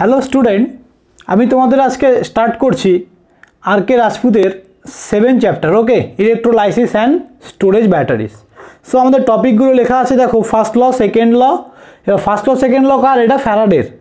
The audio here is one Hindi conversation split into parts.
हेलो स्टूडेंट आमी तुम्हादेर आज के स्टार्ट करछी आर.के. राजपूतेर 7 chapter okay electrolysis and storage batteries. So आमादेर टपिकगुलो लेखा आछे देखो फर्स्ट लॉ सेकेंड लॉ कार एटा फैराडेर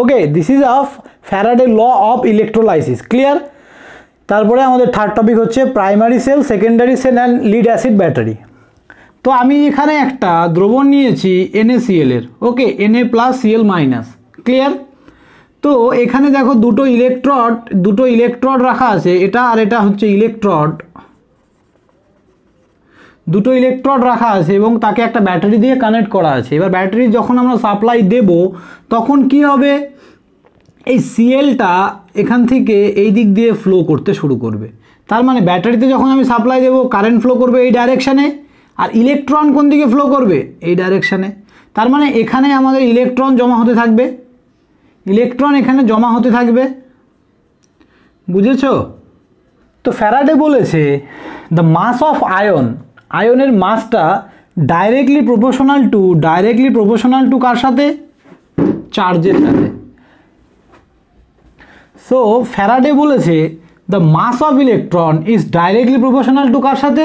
okay this is of Faraday law of electrolysis clear. तारपरे आमादेर थार्ड टपिक होच्छे primary cell secondary cell and lead acid battery. तो आमी एखाने एकटा द्रवण नियेछि NaCl एर ओके Na+Cl- क्लियर। तो एखाने देखो दुटो इलेक्ट्रोड रखा आछे एटा आर एटा होच्छे इलेक्ट्रोड दुटो इलेक्ट्रोड रखा आछे एबं ताके एकटा बैटारि दिये कानेक्ट करा आछे। एबार बैटारि जखन आमरा सप्लाई देब तखन कि होबे एई सीएलटा एखान थेके एई दिक दिये फ्लो करते शुरू करबे। तार माने बैटारिते जखन आमि सप्लाई देब कारेंट फ्लो करबे एई डायरेक्शने आर इलेक्ट्रन कोन दिके फ्लो करबे एई डायरेक्शने। तार माने एखाने आमादेर इलेक्ट्रन जमा होते थाकबे इलेक्ट्रन एखाने जमा होते थाकबे बुझेছো। तो फैराडे बोलेছে द मास अफ आयन आयनेर मासटा डायरेक्टली प्रोपोर्शनल टू कार साथे चार्जेर साथे। सो फैराडे बोलेছে the mass of electron is directly proportional to कार साथे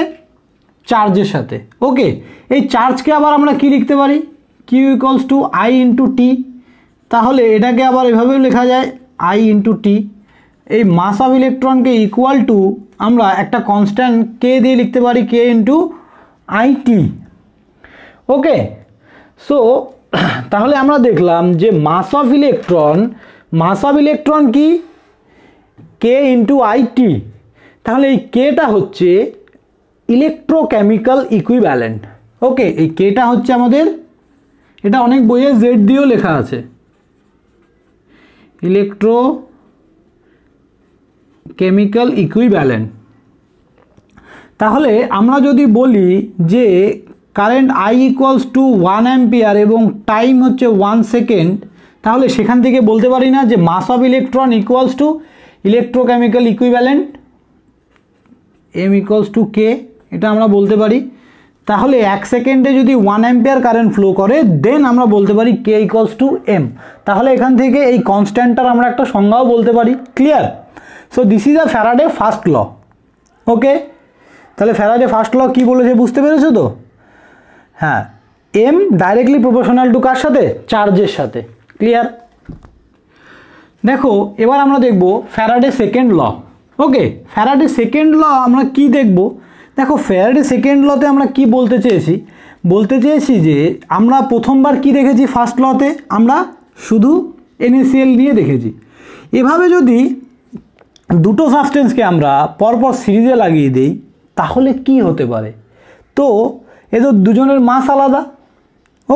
चार्जेर साथे ओके। এই চার্জকে আবার আমরা কি লিখতে পারি Q equals to I into T. ताहले एटाके आबार एभाबेও लेखा जाए I into T. A mass of electron के इक्वल टू आमरा एकटा कन्स्टैंट K दिए लिखते पारी K into I T okay. So ताहले आमरा देखलाम जे मास अफ इलेक्ट्रन की K इंटू I टी। ताहले Kटा होच्छे इलेक्ट्रोकेमिकल इक्विवैलेंट ओके। ए Kटा होच्छे आमादेर एटा अनेक बोइये Z दिएও लेखा आछे इलेक्ट्रो केमिकल इक्विवैलेंट। ताहले आमरा जोदी बोली जे current I equals to 1 ampere एवं टाइम होच्छे 1 सेकेंड ताहले सेखान थेके बोलते पारी ना जे mass of electron equals to electrochemical equivalent M equals to K एटा आमरा बोलते पारी। ताहले 1 सेकेंडे जोदि 1 एम्पियर कारेंट फ्लो करे देन आमरा बोलते पारी K इक्वल्स टू M। ताहले एखान थेके एई कन्स्टैंटटार आमरा एकटा संज्ञाओ बोलते पारी clear. So this is a Faraday first law okay. ताहले फैराडे फर्स्ट लॉ कि बोलेछे बुझते पेरेछो तो हाँ M डायरेक्टली प्रोपोर्शनल टू कार साथे चार्जेर साथे क्लियर। देखो एबार आमरा देखबो Faraday second law okay. Faraday second law आमरा कि देखबो देखो फैराडे सेकेंड लॉते आमरा कि बोलते चेयेछि जे आमरा प्रथमबार कि देखेछि फर्स्ट लॉते आमरा शुधु NaCl निये देखेछि। एभावे जोदि दुटो सबस्टेंस के आमरा परपर सीरिजे लागिए देई ताहले कि होते पारे। तो एदो दुजोनेर मास आलादा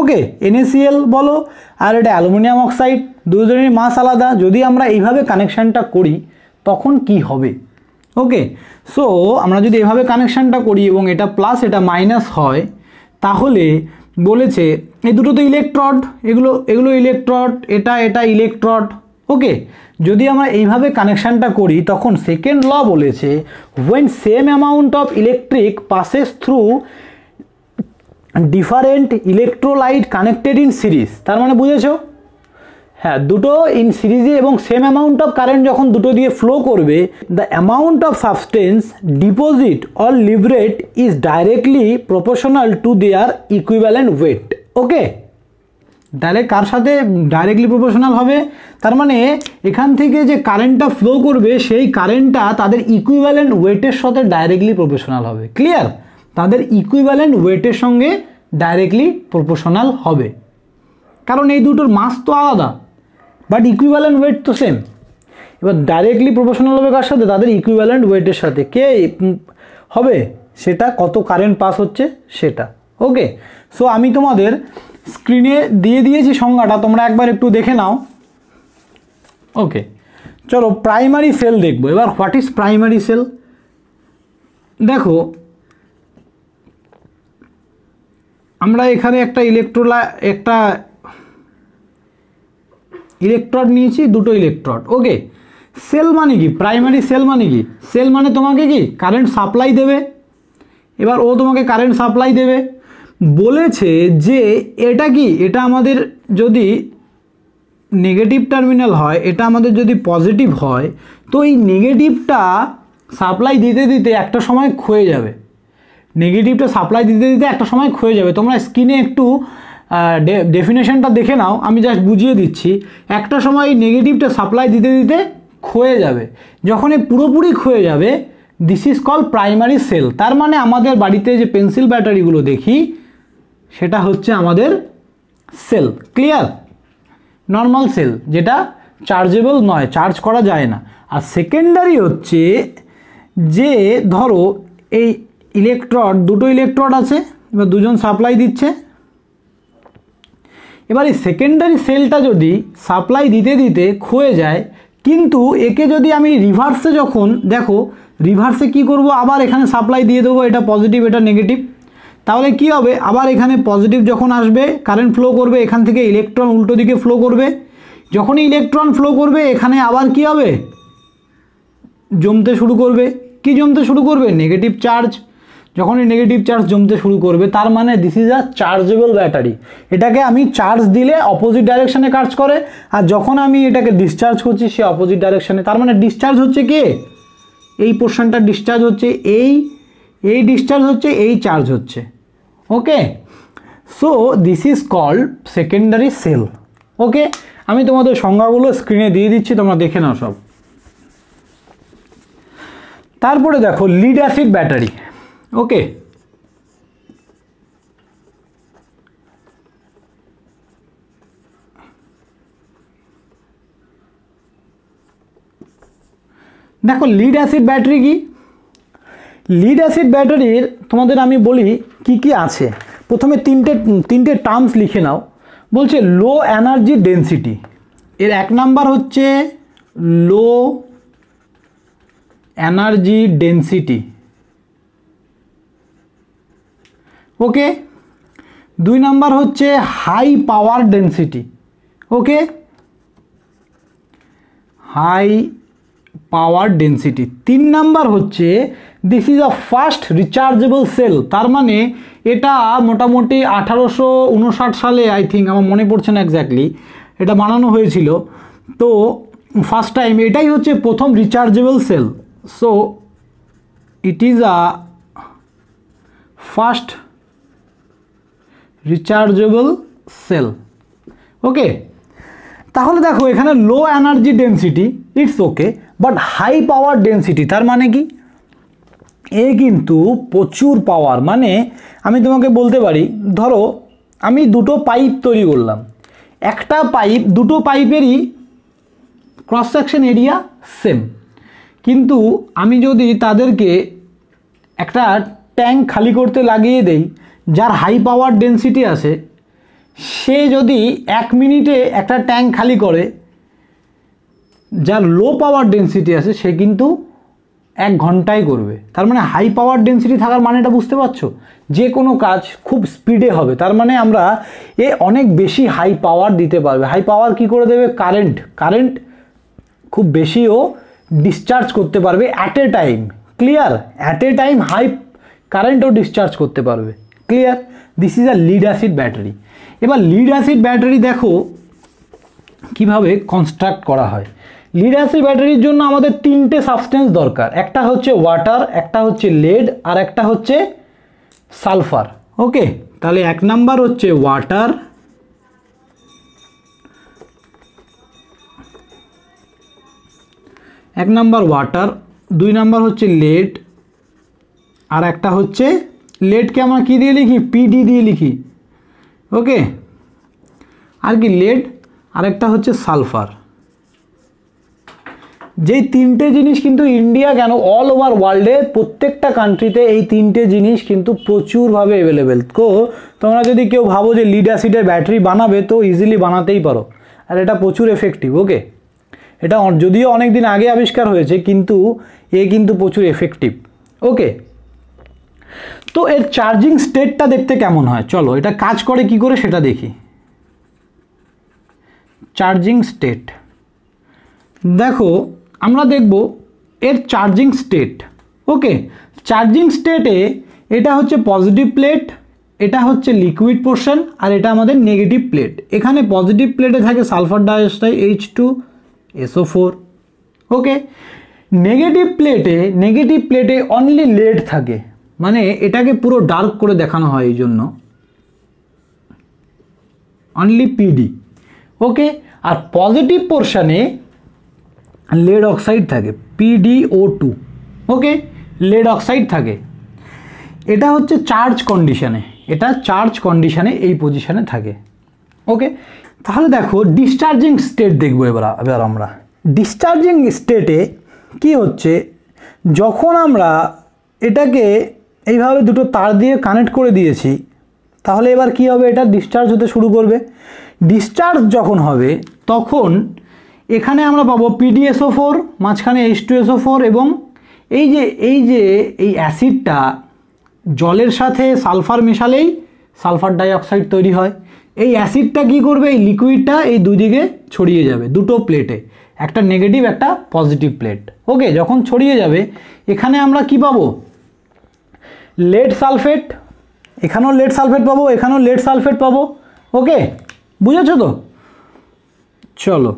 ओके NaCl बोलो आर एटा অ্যালুমিনিয়াম অক্সাইড दुजोनेर मास आलादा जोदि आमरा एइभावे कानेक्शनटा करी तखन कि होबे ओके। सो आमरा जोदि एइभावे कानेक्शनटा करी एबं एटा प्लस एटा माइनास हय ताहले बोलेছে এই দুটো তো ইলেকট্রড এগুলো ইলেকট্রড এটা ইলেকট্রড ওকে। যদি আমরা এইভাবে কানেকশনটা করি তখন সেকেন্ড ল বলেছে when same amount of electric passes through different electrolyte connected in series তার মানে বুঝেছো হ্যাঁ দুটো ইন সিরিজে এবং সেম অ্যামাউন্ট অফ কারেন্ট যখন দুটো দিয়ে ফ্লো করবে the amount of substance deposit or liberate is directly proportional to their equivalent weight ওকে। তাহলে কার সাথে ডাইরেক্টলি প্রপোর্শনাল হবে তার মানে এখান থেকে যে কারেন্টটা ফ্লো করবে সেই কারেন্টটা তাদের ইকুইভ্যালেন্ট ওয়েটের সাথে ডাইরেক্টলি প্রপোর্শনাল হবে ক্লিয়ার। তাদের ইকুইভ্যালেন্ট ওয়েটের সঙ্গে ডাইরেক্টলি প্রপোর্শনাল হবে কারণ এই দুটোর মাস তো আলাদা बट इक्विवैलेंट वेट तो सेम। एबार डायरेक्टली प्रोपोर्शनल होबे कार साथे तादेर इक्विवैलेंट वेटर साथे के होबे सेटा कत कारेंट पास होच्छे सेटा ओके। सो आमी तोमादेर स्क्रिने दिए दिएछि संज्ञाटा तोमरा एकबार एकटू देखे नाओ ओके। चलो प्राइमारि सेल देखबो एबार व्हाट इज प्राइमारि सेल। देखो आमरा एखाने एकटा इलेक्ट्रोड नियेछि दुटो इलेक्ट्रोड ओके। सेल माने कि प्राइमारि सेल माने कि सेल माने तुम्हें कि कारेंट सप्लाई देवे एबार ओ तुम्हें कारेंट सप्लाई देवे बोलेछे जे एटा कि एटा आमादेर जोदि नेगेटिव टर्मिनल है एटा आमादेर जदि पजिटिव है तो ये नेगेटिवटा सप्लाई दीते दीते एक समय क्षये जाबे। नेगेटिवटा सप्लाई दीते दीते एक समय क्षये जाबे। तोमरा स्क्रिने एकटू डेफिनेशनटा देखे नाओ, आमी जस्ट बुझिए दिच्छी। एक समय नेगेटिवटा सप्लाई दीते दीते क्षये जाबे, जखन पुरोपुरी क्षये जाबे this is called primary cell. तार माने आमादेर बाड़ीते जे पेंसिल बैटारिगुलो देखी सेटा होच्छे आमादेर सेल। क्लियर? नर्माल सेल जेटा चार्जेबल नय, चार्ज करा जाए ना। आर सेकेंडारि होच्छे जे धरो एई इलेक्ट्रड, दुटो इलेक्ट्रड आछे, एबार दुजन सप्लाई दिच्छे। एबार एई सेकेंडारि सेलटा जदि सप्लाई दिते दिते क्षये जाए, किन्तु एके जदि आमि रिभार्से, जखन देखो रिभार्से कि करब, आबार एखाने सप्लाई दिए देव, एटा पजिटिव एटा नेगेटिव, ताहले कि होबे आबार एखाने पजिटिव जखन आसबे कारेंट फ्लो करबे, एखान थेके इलेक्ट्रन उल्टो दिके फ्लो करबे, जखोनी इलेक्ट्रन फ्लो करबे एखाने आबार कि होबे जमते शुरू करबे। कि जमते शुरू करबे? Negative charge. जखोनी नेगेटिव चार्ज जमते शुरू करबे तार माने this is a chargeable battery. एटाके आमी चार्ज दिले अपोजिट डायरेक्शने काज करे, आर जखन आमी एटाके डिसचार्ज करछि से अपोजिट डायरेक्शने। तार माने डिसचार्ज हच्छे कि एई पोर्शनटा डिसचार्ज हच्छे, एई एई डिसचार्ज हच्छे, एई चार्ज हच्छे। Okay, so this is called secondary cell. Okay, आमी तुम्हारे संज्ञागुलो स्क्रिने दिए दिच्छी, तोमरा देखे नाओ सब। तारपरे देखो लिड एसिड बैटारी। ओके, देखो लिड एसिड बैटारी की। लिड एसिड बैटारिर तुम्हादेर आमी बोली कि आछे। प्रथमे तीनटे टार्म्स लिखे नाओ। बोलछे लो एनार्जी डेंसिटी, एर एक नम्बर होच्छे लो एनार्जी डेंसिटी। ओके, दुई नम्बर होच्छे high power density. Okay, high power density. तीन नम्बर होच्छे this is a first rechargeable cell. तार माने एटा मोटामोटी 1859 साले आई थिंक, आमार मने पड़छे ना एक्जैक्टली, एटा बानानो हयेछिलो। तो फार्स्ट टाइम एटाई होच्छे प्रथम rechargeable cell. So it is a first rechargeable cell. Okay, ताहले देखो एखाने low energy density it's okay, but high power density तार माने कि ए किन्तु प्रचुर पावर। माने आमी तुम्हें बोलते पारी, धरो आमी दुटो पाइप तैरी करलाम, एकटा पाइप दुटो पाइपेरई क्रस सेक्शन एरिया सेम, किन्तु आमी जदि तादेरके एकटा टैंक खाली करते लागिए देई जार हाई पावर डेंसिटी आछे, से जदि एक मिनिटे एक टैंक खाली करे जार लो पावर डेंसिटी आछे से किन्तु एक घंटाई करबे। तार माने हाई पावर डेंसिटी थाकार मानेटा बुझते पारछो, जे कोनो काज खूब स्पीडे होबे। तार माने आमरा ए अनेक बेशी हाई पावर दिते पारबे। हाई पावर कि करे देबे? कारेंट। कारेंट खूब बेशी ओ डिसचार्ज करते पारबे at a time. Clear? At a time high current ओ डिसचार्ज करते पारबे। Clear? This is a lead acid battery. एबार लिड एसिड बैटारी देखो किभाबे कन्स्ट्रक्ट करा हय। लिड एसिड बैटारिर जोन्नो आमादेर तीनटे सबस्टेंस दरकार, एकटा होच्छे वाटार, एकटा होच्छे लेड और एकटा होच्छे सालफार। ओके, ताहले एक नम्बर होच्छे वाटार, एक नम्बर वाटार, दुई नम्बर होच्छे लेड और एकटा होच्छे, लेड के आमरा कि दिए लिखी? पिडी दिए लिखी। ओके, और कि लेड और एकटा होच्छे सालफार। जे तीनटे जिनिस किन्तु इंडिया केन अल ओवर वार्ल्डे प्रत्येकटा कान्ट्रीते एई तीनटे जिनिस किन्तु प्रचुर भावे अवेलेबल। तो तोमरा जदि केउ भाबो जे लिड एसिडेर बैटारि बानाबे तो इजिली बानातेई पारो, आर एटा प्रचुर एफेक्टिव। ओके, एटा जदिओ अनेक दिन आगे आविष्कार हयेछे किन्तु ए किन्तु प्रचुर एफेक्टिव। ओके, तो एर चार्जिंग स्टेटटा देखते केमन हय, चलो एटा काज करे कि करे सेटा देखि। चार्जिंग स्टेट देखो आमरा देखबो एर चार्जिंग स्टेट। ओके, चार्जिंग स्टेटे एटा होच्छे पजिटिव प्लेट, एटा होच्छे लिक्विड पोर्शन और एटा आमादेर नेगेटिव प्लेट। एखाने पजिटिव प्लेटे थाके sulphur dioxide H2SO4। Okay, negative प्लेटे अनलि लेड थाके, माने एटाके पुरो डार्क करे देखानो हय एजोन्नो अनलि Pd। ओके, और पजिटिव पोर्शने लेड अक्साइड थाके PbO2। ओके, लेड अक्साइड थाके। एटा होच्छे चार्ज कंडिशने, एटा चार्ज कंडिशने ए पोजिशने थाके। ओके, ताहले देखो डिस्चार्जिंग स्टेट देखबो। एबार आमरा डिस्चार्जिंग स्टेटे कि होच्छे, जखन आमरा एटाके एइभावे दुटो तार दिये कानेक्ट करे दियेछि, ताहले एबार कि होबे, एटा डिस्चार्ज होते शुरू करबे। डिस्चार्ज जखन होबे तखन एखाने आमरा पाबो PdSO4, माझखाने H2SO4 एबं एसिडटा जलेर साथे सालफार मेशालेई सालफार डाइअक्साइड तैरी हय। एई अ্যাসিডটা कि करबे, एई लिक्विडटा एई दुई दिके छड़िए जाबे, दुटो प्लेटे, एकटा नेगेटिव एकटा पजिटिव प्लेट। ओके, जखन छड़िए जाबे एखाने आमरा कि पाबो, लेड सालफेट, एखानेও लेड सालफेट पाबो, एखानेও लेड सालफेट पाबो। ओके, बुझেছো तो? चलो,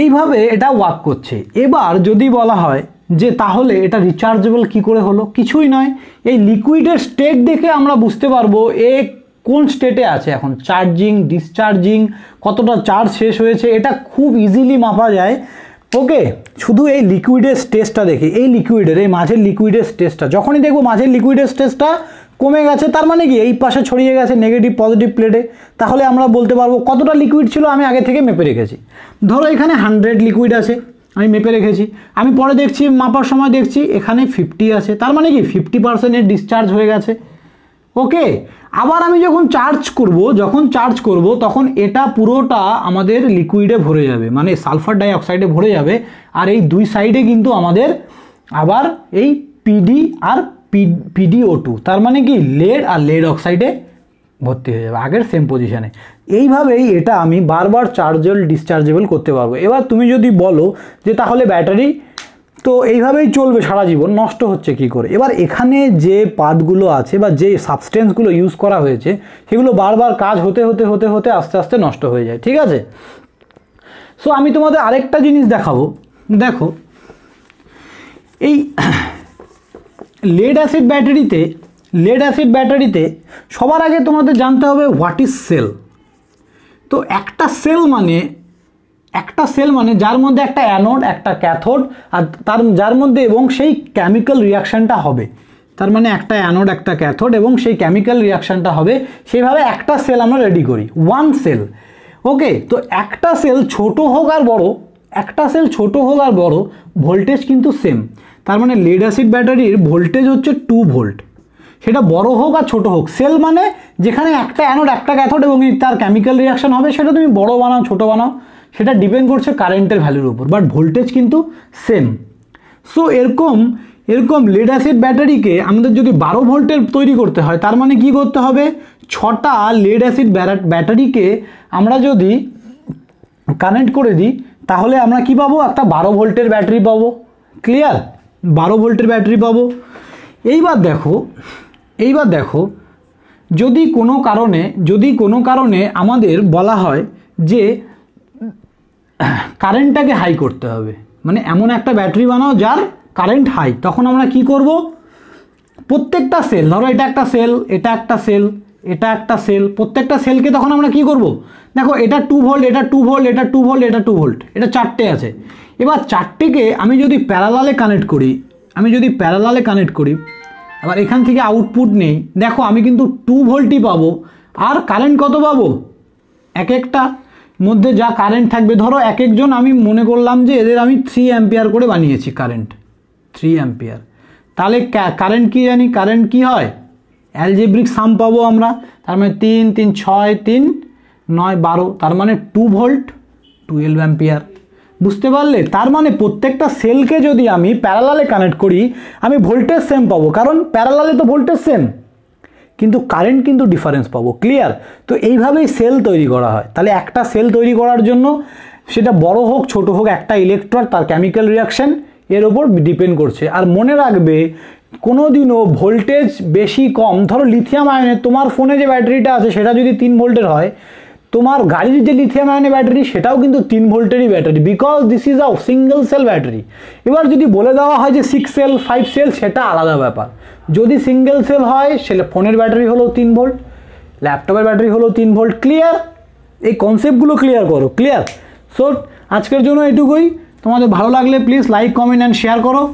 এইভাবে এটা ওয়ার্ক করছে। এবার যদি বলা হয় যে তাহলে এটা রিচার্জেবল কি করে হলো, কিছুই নয়। এই লিকুইডের স্টেট দেখে আমরা বুঝতে পারবো এ কোন স্টেটে আছে এখন, চার্জিং, ডিসচার্জিং, কতটা চার্জ শেষ হয়েছে, এটা খুব ইজিলি মাপা যায়। ওকে, শুধু এই লিকুইডের স্টেজটা দেখে, এই লিকুইডের, এই মাঝের লিকুইডের স্টেজটা যখনই দেখবো মাঝের লিকুইডের স্টেজটা কমে গেছে, তার মানে কি এই পাশে ছড়িয়ে গেছে নেগেটিভ পজিটিভ প্লেটে, তাহলে আমরা বলতে পারবো কতটা লিকুইড ছিল আমি আগে থেকে মেপে রেখেছি। ধরো এখানে 100 লিকুইড আছে, আমি মেপে রেখেছি, আমি পরে দেখছি, মাপার সময় দেখছি এখানে 50 আছে, তার মানে কি 50% এর ডিসচার্জ হয়ে গেছে। ওকে, আবার আমি যখন চার্জ করব তখন এটা পুরোটা আমাদের লিকুইডে ভরে যাবে, মানে সালফার ডাই অক্সাইডে ভরে যাবে, আর এই দুই সাইডে কিন্তু আমাদের আবার এই পিডি আর PbO2, তার মানে কি লেড আর লেড অক্সাইডে ভর্তি হয়ে যাবে আগের সেম পজিশনে। এইভাবেই এটা আমি বারবার চার্জেবল ডিসচার্জেবল করতে পারবো। এবার তুমি যদি বলো যে তাহলে ব্যাটারি তো এইভাবেই চলবে সারা জীবন, নষ্ট হচ্ছে কি করে? এবার এখানে যে পার্টগুলো আছে বা যে সাবস্টেন্সগুলো ইউজ করা হয়েছে সেগুলো বারবার কাজ হতে হতে হতে হতে আস্তে আস্তে নষ্ট হয়ে যায়, ঠিক আছে? সো আমি তোমাদের আরেকটা জিনিস দেখাবো। দেখো, এই लेड एसिड बैटरी सबार आगे तुम्हारे जानते होबे व्हाट इज सेल। तो एक सेल माने जार मध्य एक एनोड एक कैथोड और तार जार मध्य एवं सेई केमिकल रिएक्शनटा होबे, तार माने एक एनोड एक कैथोड एवं सेई केमिकल रिएक्शनटा होबे, सेइभावे एक सेल आमरा रेडी करी वन सेल। ओके, तो एक सेल छोटो होक और बड़ो, एक सेल छोटो होक और बड़ो, भोल्टेज किन्तु सेम। तार माने लेड एसिड बैटारिर भोल्टेज होच्छे 2 ভোল্ট, सेटा बड़ो होक और छोटो होक। सेल माने जेखाने एकटा एनोड एकटा कैथोड एबं तार केमिकल रिएक्शन होबे, सेटा तुमी बड़ो बानाओ छोटो बानाओ सेटा डिपेंड करछे कारेंटेर भ्यालुर उपर, बाट भोल्टेज किन्तु सेम। सो एरकम लेड एसिड बैटारि के आमादेर जोदि 12 ভোল্टेर तैरी करते हय, तार माने कि करते होबे, 6टा लेड एसिड बैटारि के आमरा जोदि कानेक्ट करे दिई ताहले आमरा कि पाबो, एकटा 12 ভোল্টের ব্যাটারি পাবো। क्लियर? 12 ভোল্টের ব্যাটারি পাবো। এইবার দেখো যদি কোনো কারণে আমাদের বলা হয় যে কারেন্টটাকে হাই করতে হবে, মানে এমন একটা ব্যাটারি বানাও যার কারেন্ট হাই, তখন আমরা কি করব? প্রত্যেকটা সেল, ধরো এটা একটা সেল, প্রত্যেকটা সেলকে তখন আমরা কি করব? দেখো এটা 2 ভোল্ট, এটা 4টে আছে। এবার 4টিকে আমি যদি প্যারালালে কানেক্ট করি, আবার এখান থেকে আউটপুট নেই, দেখো আমি কিন্তু 2 ভোল্টই পাবো, আর কারেন্ট কত পাবো? এক একটা মধ্যে যা কারেন্ট থাকবে, ধরো এক একজন আমি মনে করলাম যে এদের আমি 3 অ্যাম্পিয়ার করে বানিয়েছি কারেন্ট, 3 অ্যাম্পিয়ার, তাহলে কারেন্ট কি হয়, অ্যালজেব্রিক সাম পাবো আমরা, তার মানে 3, 3, 6, 3, 9, 12, তার মানে 2 ভোল্ট, 12 অ্যাম্পিয়ার। বুঝতে পারলে? তার মানে প্রত্যেকটা সেলকে যদি আমি প্যারালালে কানেক্ট করি আমি ভোল্টেজ সেম পাবো, কারণ প্যারালালে তো ভোল্টেজ সেম, কিন্তু কারেন্ট কিন্তু ডিফারেন্স পাবো। ক্লিয়ার? তো এইভাবেই সেল তৈরি করা হয়। তাহলে একটা সেল তৈরি করার জন্য সেটা বড় হোক ছোট হোক, একটা ইলেকট্রন তার কেমিক্যাল রিয়াকশন এর উপর ডিপেন্ড করছে। আর মনে রাখবে कोनो दिनो भोल्टेज बेशी कम धरो लिथियम आयने तुम्हार फोने जो बैटरी आछे सेटा जोदि 3 ভোল্টের হয় तुम्हार गाड़ी जो लिथियम आयन बैटरी सेटाओ किन्तु 3 ভোल्टेर ही battery because this is a single cell battery. एबार जोदि बोले देवा हय जे 6 সেল 5 সেল सेटा आलादा ब्यापार। जोदि सिंगल सेल हय सेटा फोनेर बैटरी हलो 3 ভোল্ট, लैपटपर बैटरी हलो 3 ভোল্ট। क्लियर? ये कन्सेप्टगुलो क्लियर करो। क्लियर? सो आजकेर जोन्नो एटुकुई। तुम्हारे भालो लागले please like comment and share करो।